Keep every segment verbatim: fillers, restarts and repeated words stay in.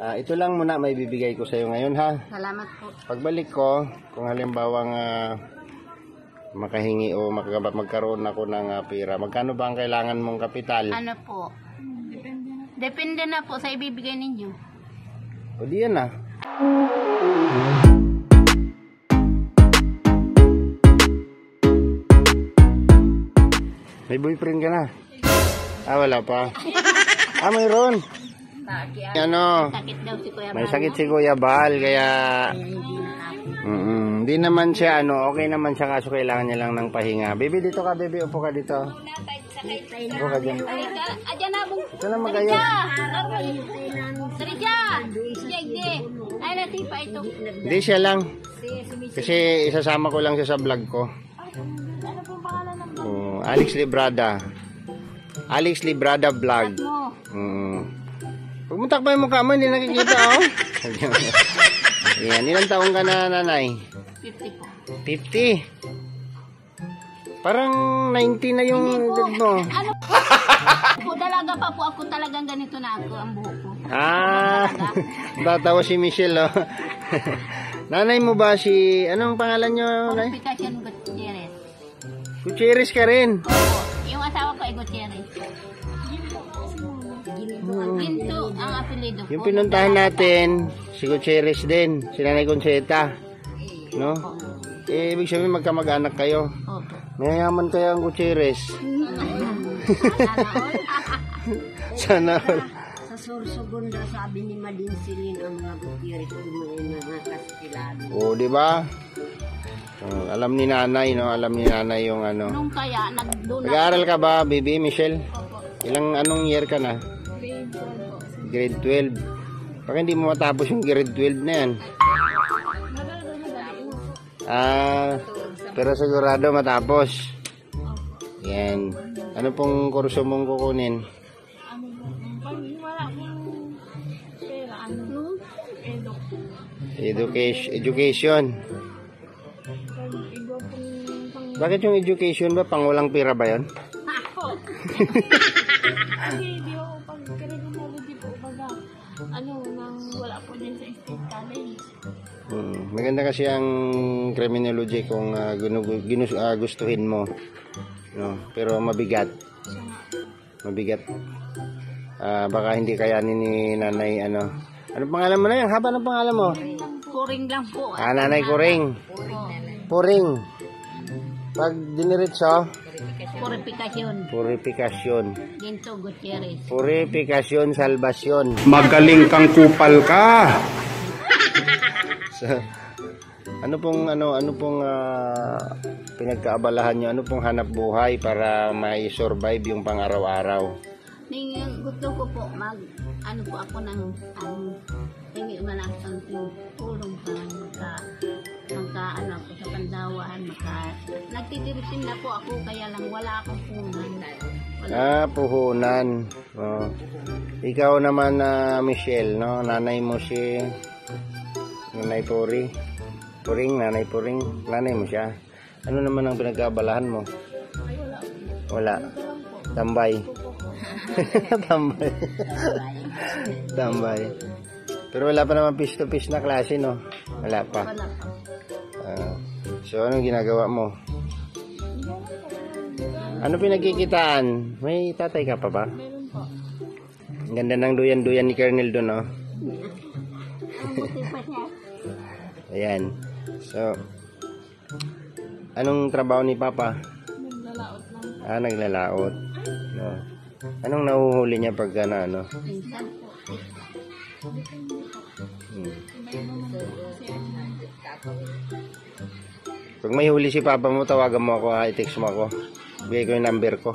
Uh, ito lang muna may bibigay ko sa iyo ngayon, ha? Salamat po. Pagbalik ko, kung halimbawang uh, makahingi o magkabap, magkaroon ako ng uh, pera, magkano ba ang kailangan mong kapital? Ano po? Depende na po sa ibibigay ninyo. O di yan, ha? May boyfriend ka na? Ah, wala pa. Ah, mayroon. Ano? Sakit daw si Kuya Bal. May sakit si Kuya Bal, kaya Mm-mm. Di naman siya ano, okay naman siya, kaso kailangan niya lang ng pahinga. Baby, dito ka, baby, upo ka dito. Upo ka dyan. Adyan na, bung. Ito na magayon. Sarija! Ay, natipa ito. Hindi, siya lang. Kasi isasama ko lang siya sa vlog ko. Ano pong pangalan ng vlog? Alex Librada. Alex Librada vlog. Mm. Pumunta pa yung mukha mo, hindi nakikita, oh. Ayan, ilang taong ka na, nanay? fifty. fifty? Parang ninety na yung dad mo. Ano? Dalaga pa po ako, talagang ganito na ako, ang buhok ko. Ah, tatawa si Michelle, oh. Nanay mo ba si, anong pangalan nyo, nanay? Pikacian Gutierrez. Gutierrez ka rin? Oo, yung asawa ko ay Gutierrez. Ginto ang apelido ko. Yung pinuntahan natin, si Gutierrez din, si Nanay Conceta. No? Eh, ibig sabihin magkamag-anak kayo. Mayayaman kayo ang Gutierrez. Sana all. Sa Sursogonda, sabi ni Madin Silin ang mga Gutierrez kung mga kastilado. O, di ba? Alam ni nanay, no? Alam ni nanay yung ano. Nung kaya, nagdunap. Nag-aaral ka ba, baby Michelle? Ilang anong year ka na? grade twelve. Baka hindi mo matapos yung grade twelve na yan. Ah, pero sigurado matapos. Yan. Ano pong kurso mong kukunin? Education. Education. Bakit yung education ba? Pang walang pera ba yun? Hindi ako pag-graduate, hindi po baga ano, nang wala po din sa state college. Hmm. Maganda kasi ang criminology kung uh, ginus, uh, gustuhin mo, no? Pero mabigat. Mabigat. Uh, baka hindi kayanin ni nanay ano. Ano pangalan mo na yan? Haba ng pangalan mo? Puring lang po. Ah, nanay Puring. Puring. Pag diniretso, purifikasyon. Purifikasyon. Ginto Gutierrez. Purifikasyon, salvasyon. Magaling kang kupal ka. So, ano pong ano ano pong uh, pinagkaabalahan niyo? Ano pong hanap buhay para mai-survive yung pang-araw-araw? Ning gusto ko po mag ano po ako nang um, hindi man ang tulong para magka-anak ko sa Pandawan, maka nagtitirisin na po ako, kaya lang wala akong puhunan. Wala. Ah, puhunan. Oh. Ikaw naman na uh, Michelle, no? Nanay mo si Nanay Puring. Puring, Nanay Puring. Nanay mo siya. Ano naman ang pinagkabalahan mo? Ay, wala. Wala. Tambay. Tambay. Tambay. Pero wala pa naman piece to piece na klase, no? Wala pa. Uh, so, anong ginagawa mo? Ano pinagkikitaan? May tatay ka pa ba? Meron po. Ang ganda ng duyan-duyan ni Colonel doon, no? Ayan. So, anong trabaho ni Papa? Naglalaot lang. Ah, naglalaot. No. Anong nahuhuli niya pagka na, ano? Pag may huli si Papa mo, tawagan mo ako, ha? I-text mo ako. Bigay ko yung number ko.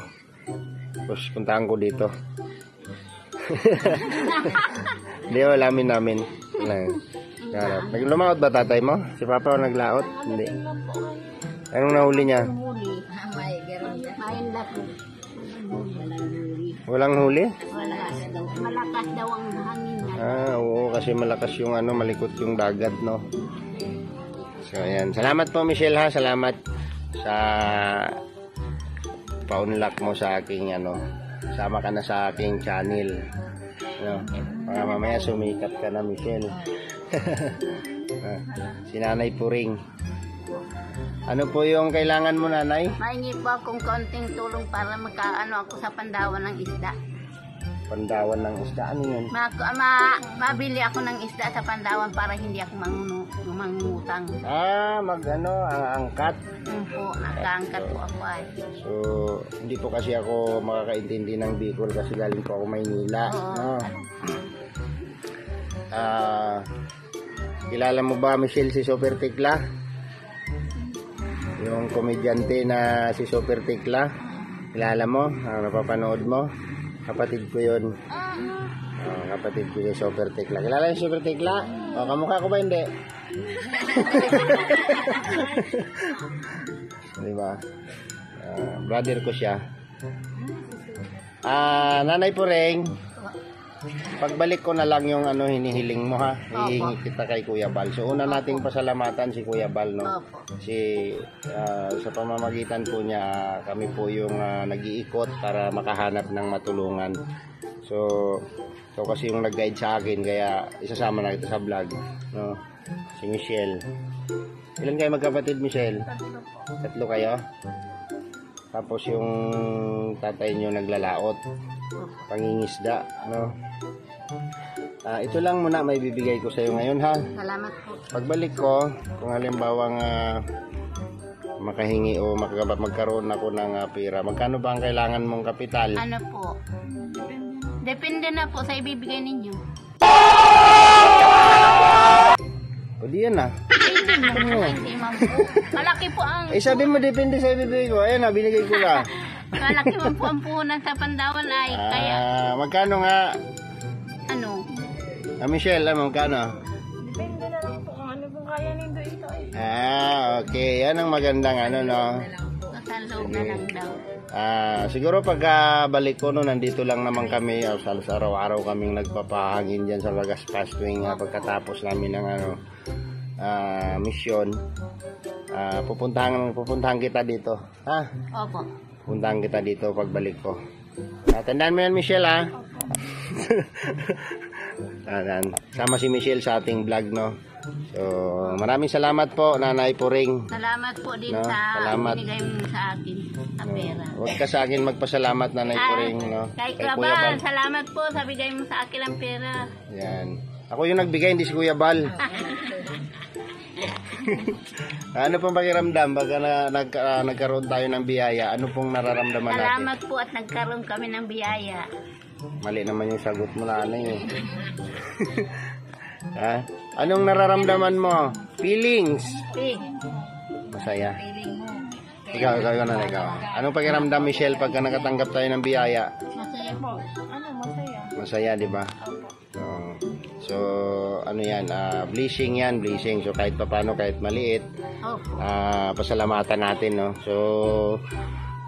Tapos puntahan ko dito. Hindi, alamin namin. Naglumaot ba tatay mo? Si Papa o naglaot? Hindi. Anong nahuli niya? Walang huli? Malakas daw ang hangin. Ah, oo, kasi malakas yung ano, malikot yung dagat, no? So, ayan. Salamat po, Michelle, ha? Salamat sa paunlak mo sa aking, ano, sama ka na sa aking channel. Ano? Baka mamaya sumikat ka na, Michelle. Ah, si Nanay Puring. Ano po yung kailangan mo, Nanay? Mahingi po akong konting tulong para makaano ako sa pandawan ng isda. Pandawan ng isda? Ano yun? Ma ma mabili ako ng isda sa pandawan para hindi ako mangungutang. Ah, mag-ano, angkat? Hmm po, nakaangkat po ako ay. So, hindi po kasi ako makakaintindi ng Bicol kasi galing po ako Maynila. Oo. No? Ah, kilala mo ba, Michelle, si Super Tikla? Yung komedyante na si Super Tikla, kilala mo, uh, napapanood mo, kapatid ko yun. Uh, kapatid ko yung Super Tikla. Kilala yung Super Tikla? O, kamukha ko ba hindi? Diba? Uh, brother ko siya. Ah, uh, Nanay Puring, pagbalik ko na lang yung ano hinihiling mo, ha. Hihingi kita kay Kuya Bal. So una nating pasalamatan si Kuya Bal, no. Si uh, sa pamamagitan po niya kami po yung uh, nag-iikot para makahanap ng matulungan. So so kasi yung nag-guide sa akin kaya isasama na kita sa vlog, no. Si Michelle. Ilan kayo magkapatid, Michelle? Tatlo kayo. Tapos yung tatay niyo naglalaot. Pangingisda, no. Uh, ito lang muna may bibigay ko sa iyo ngayon, ha. Salamat po. Pagbalik ko, kung halimbawang uh, makahingi o magkaroon ako ng uh, pera, magkano ba ang kailangan mong kapital? Ano po? Depende na po sa ibibigay ninyo. Pwede yan, ha. Malaki po ang... Eh, sabi mo, depende sa ibibigay ko. Ayan, ha, binigay ko na. Malaki man po ang puhunan sa pandawan ay ah, kaya... Magkano nga? Ano? Ah, Michelle, ah, magkano? Depende na lang po kung ano pong kaya nindo ito eh. Ah, okay. Yan ang magandang ano, no? Sa loob na lang daw. Ah, siguro pagkabalik ko, no, nandito lang naman kami. Araw-araw kaming nagpapahangin dyan sa Lagaspas tuwing uh, pagkatapos namin ng ano, uh, misyon. Uh, pupuntahan, pupuntahan kita dito. Ha? Opo. Puntahan kita dito pagbalik ko. Tandaan mo yan, Michelle, ha? Tandaan. Sama si Michelle sa ating vlog, no? So, maraming salamat po, Nanay Puring. Salamat po din, no? Sa binigay mo sa akin sa pera. No? Huwag ka sa akin magpasalamat, Nanay ah, Puring, no? Kay Kuya Bal, salamat po sa bigay mo sa akin ang pera. Yan. Ako yung nagbigay, hindi si Kuya Bal. Ano pong pakiramdam baga na, nag, uh, nagkaroon tayo ng biyaya? Ano pong nararamdaman natin? Salamat po at nagkaroon kami ng biyaya. Mali naman yung sagot mo, Nanay. Ha? Anong nararamdaman mo? Feelings? Masaya. Ikaw, ikaw, ikaw na, ikaw. Anong pakiramdam, Michelle, pagka nakatanggap tayo ng biyaya? Masaya po. Ano, masaya? Masaya, di ba? So, ano yan, uh, blessing yan, blessing. So, kahit papano, kahit maliit, uh, pasalamatan natin, no? So,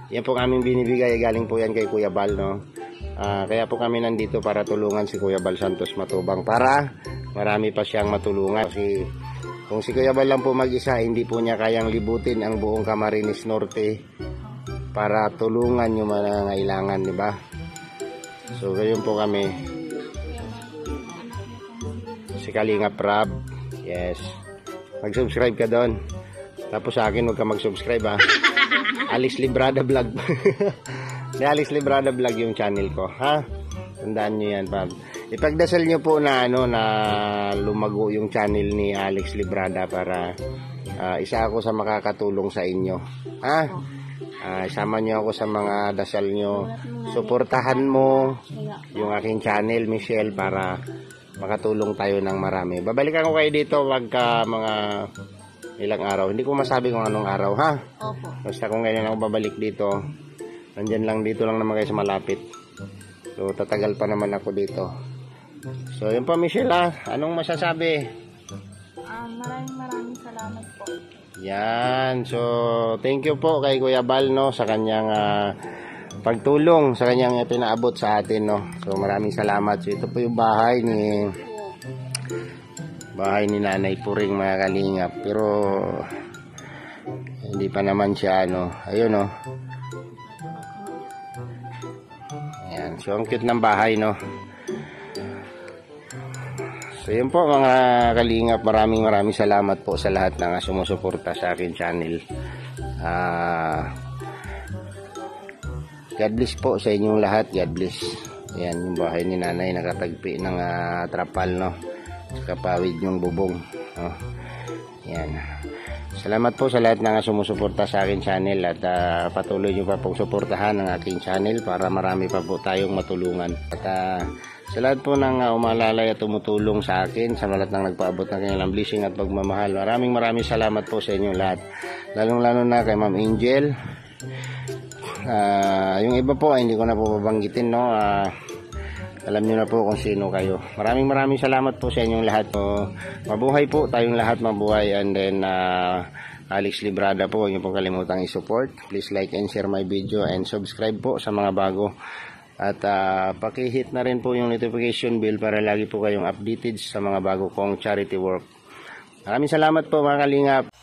yan po aming binibigay, galing po yan kay Kuya Bal, no? Uh, kaya po kami nandito para tulungan si Kuya Bal Santos Matubang para marami pa siyang matulungan. Kasi kung si Kuya Bal lang po mag-isa, hindi po niya kayang libutin ang buong Camarines Norte para tulungan yung nangangailangan, di ba? So, ganyan po kami. Si Kalingap R A B. Yes. Mag-subscribe ka doon. Tapos sa akin, huwag ka mag-subscribe, ha. Alex Librada Vlog. Di Alex Librada Vlog yung channel ko, ha? Tandaan nyo yan, Pab. Ipagdasal nyo po na, ano, na lumago yung channel ni Alex Librada para uh, isa ako sa makakatulong sa inyo. Ha? Uh, sama nyo ako sa mga dasal nyo. Suportahan mo yung aking channel, Michelle, para... makatulong tayo ng marami. Babalikan ko kayo dito pagka mga ilang araw. Hindi ko masabi kung anong araw, ha? Opo. Basta kung ganyan ako babalik dito. Nandyan lang, dito lang naman kayo sa malapit. So, tatagal pa naman ako dito. So, yun pa, Michelle, ha? Anong masasabi? Uh, maraming maraming salamat po. Yan. So, thank you po kay Kuya Bal, no? Sa kanyang... Uh, pagtulong sa kanyang pinaabot sa atin, no. So maraming salamat. So ito po yung bahay ni bahay ni Nanay Puring, mga kalingap. Pero hindi pa naman siya ano. Ayun, no. Ayan. So ang cute ng bahay, no. So yun po mga kalingap, maraming maraming salamat po sa lahat na sumusuporta sa akin channel. Ah, God bless po sa inyong lahat. God bless. Ayan yung bahay ni nanay, nakatagpi ng uh, trapal, no? Kapawid yung bubong, no? Ayan. Salamat po sa lahat na sumusuporta sa akin channel at uh, patuloy nyo pa pong suportahan ang aking channel para marami pa po tayong matulungan. At uh, sa lahat po ng uh, umalalay at tumutulong sa akin, sa lahat ng nagpaabot ng kanilang blessing at pagmamahal, maraming maraming salamat po sa inyong lahat. Lalong lalo na kay Ma'am Angel. Uh, yung iba po ay hindi ko na po babanggitin, no? Uh, alam nyo na po kung sino kayo. Maraming maraming salamat po sa inyong lahat. So, mabuhay po tayong lahat, mabuhay. And then uh, Alex Librada po, huwag nyo pong kalimutang i-support. Please like and share my video and subscribe po sa mga bago. At uh, pakihit na rin po yung notification bell para lagi po kayong updated sa mga bago kong charity work. Maraming salamat po mga kalingap.